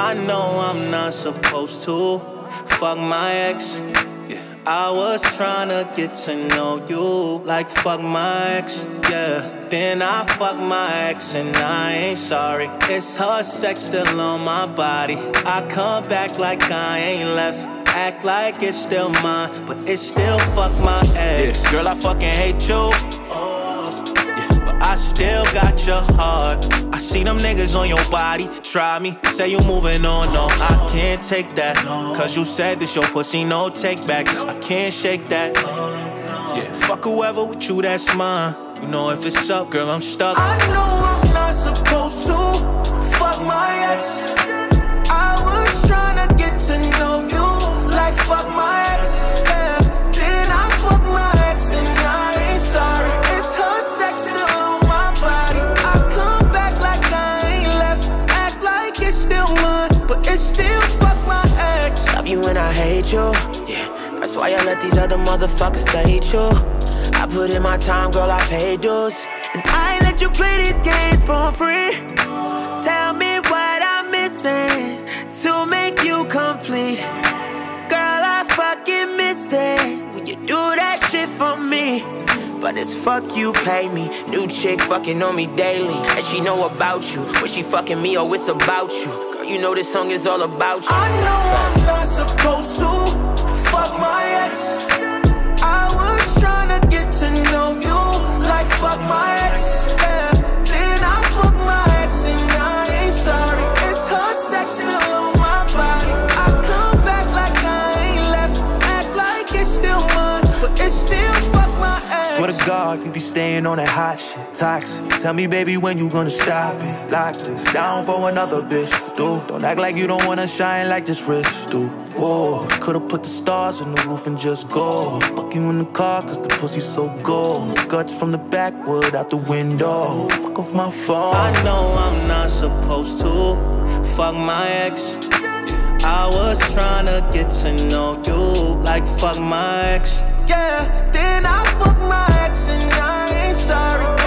I know I'm not supposed to fuck my ex. Yeah. I was tryna get to know you, like fuck my ex, yeah. Then I fuck my ex and I ain't sorry. It's her sex still on my body. I come back like I ain't left. Act like it's still mine, but it's still fuck my ex. Yeah. Girl, I fucking hate you, yeah, but I still got your heart. I see them niggas on your body, try me, say you moving on, no, I can't take that. Cause you said this, your pussy, no take backs, I can't shake that. Yeah, fuck whoever with you, that's mine. You know if it's up, girl, I'm stuck. I know I'm not supposed to fuck my ex. I was trying to get to know you, like fuck my ex, yeah. Then I fuck my ex and I ain't sorry. It's her sex still on my body. I come back like I ain't left. Act like it's still mine, but it's still fuck my ex. Love you and I hate you, yeah. That's why I let these other motherfuckers date you. I put in my time, girl, I pay dues. And I ain't let you play these games for free. Tell me what I'm missing to make you complete. Fucking miss it when you do that shit for me. But it's fuck you, pay me. New chick fucking on me daily, and she know about you. Was she fucking me or it's about you? Girl, you know this song is all about you. I know I'm not supposed to fuck my ex. I was tryna get to know you, like fuck my ex, yeah. Then I fuck my ex and I ain't sorry. It's her sex still on my body. I come back like I still mine, but it's still fuck my ex. Swear to God, you be staying on that hot shit, toxic. Tell me, baby, when you gonna stop it? Lock this down for another bitch, dude. Don't act like you don't wanna shine like this rich, dude. Whoa, could've put the stars on the roof and just go. Fuck you in the car, cause the pussy so gold. Guts from the backwood out the window. Fuck off my phone. I know I'm not supposed to fuck my ex. I was tryna get to know you, like fuck my ex, yeah. Then I fuck my ex and I ain't sorry.